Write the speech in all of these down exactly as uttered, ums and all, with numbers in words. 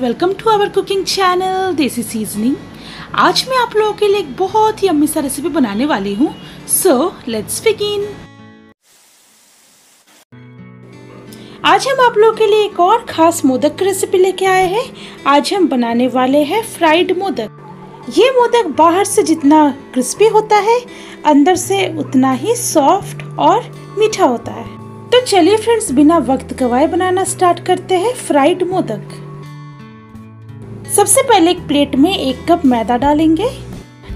Welcome to our cooking channel देसी seasoning. आज मैं आप लोगों के लिए एक बहुत ही यम्मी सा रेसिपी बनाने वाली हूँ। So let's begin. आज हम आप लोगों के लिए एक और खास मोदक की रेसिपी लेके आए हैं। आज हम बनाने वाले हैं फ्राइड मोदक। ये मोदक बाहर से जितना क्रिस्पी होता है, अंदर से उतना ही सॉफ्ट और मीठा होता है। तो चलिए फ्रेंड्स, बिना वक्त गवाए बनाना स्टार्ट करते हैं फ्राइड मोदक। सबसे पहले एक प्लेट में एक कप मैदा डालेंगे।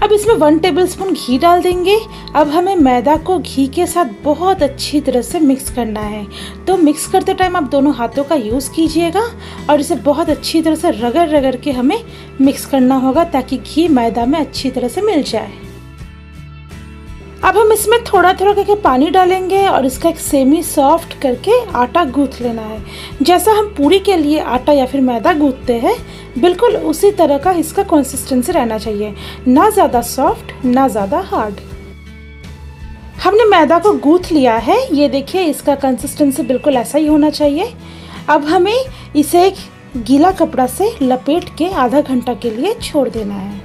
अब इसमें वन टेबलस्पून घी डाल देंगे। अब हमें मैदा को घी के साथ बहुत अच्छी तरह से मिक्स करना है। तो मिक्स करते टाइम आप दोनों हाथों का यूज़ कीजिएगा और इसे बहुत अच्छी तरह से रगड़ रगड़ के हमें मिक्स करना होगा ताकि घी मैदा में अच्छी तरह से मिल जाए। अब हम इसमें थोड़ा थोड़ा करके पानी डालेंगे और इसका एक सेमी सॉफ्ट करके आटा गूँथ लेना है। जैसा हम पूरी के लिए आटा या फिर मैदा गूँथते हैं, बिल्कुल उसी तरह का इसका कंसिस्टेंसी रहना चाहिए, ना ज़्यादा सॉफ्ट ना ज़्यादा हार्ड। हमने मैदा को गूँथ लिया है, ये देखिए इसका कंसिस्टेंसी बिल्कुल ऐसा ही होना चाहिए। अब हमें इसे एक गीला कपड़ा से लपेट के आधा घंटा के लिए छोड़ देना है।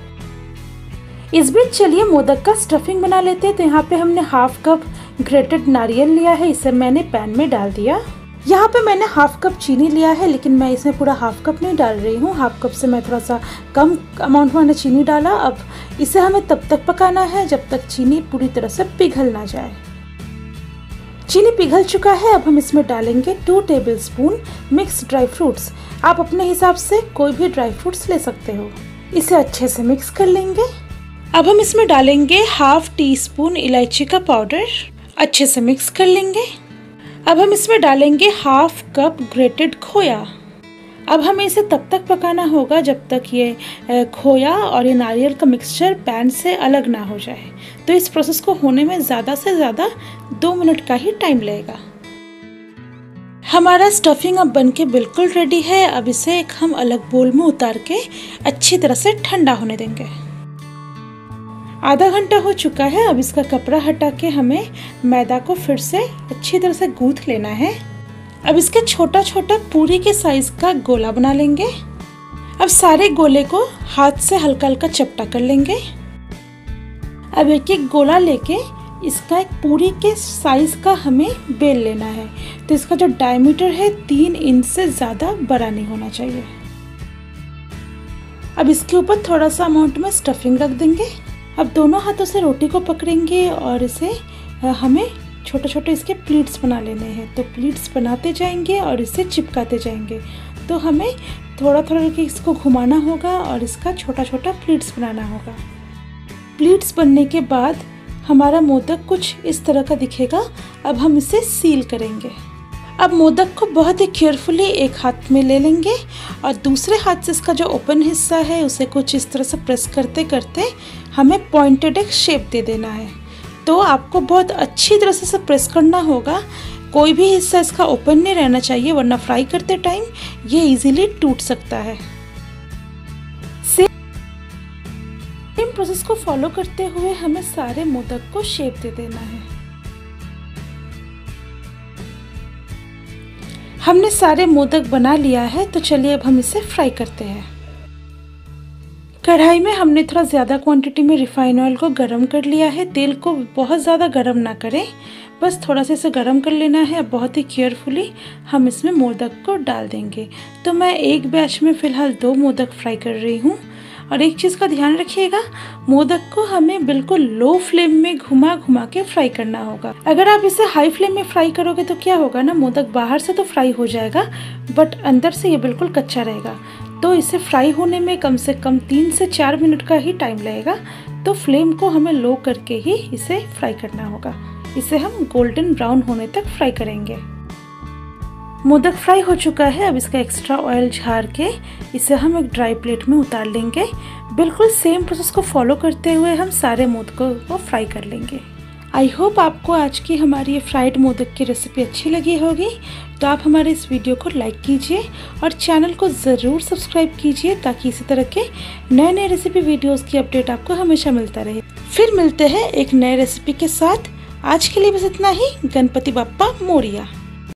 इस बीच चलिए मोदक का स्टफिंग बना लेते हैं। तो यहाँ पे हमने हाफ कप ग्रेटेड नारियल लिया है, इसे मैंने पैन में डाल दिया। यहाँ पे मैंने हाफ कप चीनी लिया है, लेकिन मैं इसमें पूरा हाफ कप नहीं डाल रही हूँ। हाफ कप से मैं थोड़ा सा कम अमाउंट में मैंने चीनी डाला। अब इसे हमें तब तक पकाना है जब तक चीनी पूरी तरह से पिघल ना जाए। चीनी पिघल चुका है। अब हम इसमें डालेंगे two tablespoon mix dry fruits. आप अपने हिसाब से कोई भी ड्राई फ्रूट्स ले सकते हो। इसे अच्छे से मिक्स कर लेंगे। अब हम इसमें डालेंगे हाफ टी स्पून इलायची का पाउडर, अच्छे से मिक्स कर लेंगे। अब हम इसमें डालेंगे हाफ कप ग्रेटेड खोया। अब हमें इसे तब तक पकाना होगा जब तक ये खोया और ये नारियल का मिक्सचर पैन से अलग ना हो जाए। तो इस प्रोसेस को होने में ज़्यादा से ज़्यादा दो मिनट का ही टाइम लगेगा। हमारा स्टफिंग अब बनके बिल्कुल रेडी है। अब इसे एक हम अलग बोल में उतार के अच्छी तरह से ठंडा होने देंगे। आधा घंटा हो चुका है। अब इसका कपड़ा हटा के हमें मैदा को फिर से अच्छी तरह से गूँथ लेना है। अब इसके छोटा छोटा पूरी के साइज़ का गोला बना लेंगे। अब सारे गोले को हाथ से हल्का हल्का चपटा कर लेंगे। अब एक एक गोला लेके इसका एक पूरी के साइज़ का हमें बेल लेना है। तो इसका जो डायमीटर है तीन इंच से ज़्यादा बड़ा नहीं होना चाहिए। अब इसके ऊपर थोड़ा सा अमाउंट में स्टफिंग रख देंगे। अब दोनों हाथों से रोटी को पकड़ेंगे और इसे हमें छोटे छोटे इसके प्लीट्स बना लेने हैं। तो प्लीट्स बनाते जाएंगे और इसे चिपकाते जाएंगे। तो हमें थोड़ा थोड़ा करके इसको घुमाना होगा और इसका छोटा छोटा प्लीट्स बनाना होगा। प्लीट्स बनने के बाद हमारा मोदक कुछ इस तरह का दिखेगा। अब हम इसे सील करेंगे। अब मोदक को बहुत ही केयरफुली एक हाथ में ले लेंगे और दूसरे हाथ से इसका जो ओपन हिस्सा है उसे कुछ इस तरह से प्रेस करते करते हमें पॉइंटेड एक शेप दे देना है। तो आपको बहुत अच्छी तरह से प्रेस करना होगा, कोई भी हिस्सा इसका ओपन नहीं रहना चाहिए, वरना फ्राई करते टाइम ये इजीली टूट सकता है। सेम प्रोसेस को फॉलो करते हुए हमें सारे मोदक को शेप दे देना है। हमने सारे मोदक बना लिया है। तो चलिए अब हम इसे फ्राई करते हैं। कढ़ाई में हमने थोड़ा ज़्यादा क्वांटिटी में रिफाइन ऑयल को गरम कर लिया है। तेल को बहुत ज़्यादा गरम ना करें, बस थोड़ा सा इसे गरम कर लेना है। बहुत ही केयरफुली हम इसमें मोदक को डाल देंगे। तो मैं एक बैच में फ़िलहाल दो मोदक फ्राई कर रही हूँ। और एक चीज़ का ध्यान रखिएगा, मोदक को हमें बिल्कुल लो फ्लेम में घुमा घुमा के फ्राई करना होगा। अगर आप इसे हाई फ्लेम में फ्राई करोगे तो क्या होगा ना, मोदक बाहर से तो फ्राई हो जाएगा बट अंदर से ये बिल्कुल कच्चा रहेगा। तो इसे फ्राई होने में कम से कम तीन से चार मिनट का ही टाइम लगेगा। तो फ्लेम को हमें लो करके ही इसे फ्राई करना होगा। इसे हम गोल्डन ब्राउन होने तक फ्राई करेंगे। मोदक फ्राई हो चुका है। अब इसका एक्स्ट्रा ऑयल झाड़ के इसे हम एक ड्राई प्लेट में उतार लेंगे। बिल्कुल सेम प्रोसेस को फॉलो करते हुए हम सारे मोदकों को फ्राई कर लेंगे। आई होप आपको आज की हमारी ये फ्राइड मोदक की रेसिपी अच्छी लगी होगी। तो आप हमारे इस वीडियो को लाइक कीजिए और चैनल को ज़रूर सब्सक्राइब कीजिए ताकि इसी तरह के नए नए रेसिपी वीडियोज़ की अपडेट आपको हमेशा मिलता रहे। फिर मिलते हैं एक नए रेसिपी के साथ। आज के लिए बस इतना ही। गणपति बप्पा मोरिया।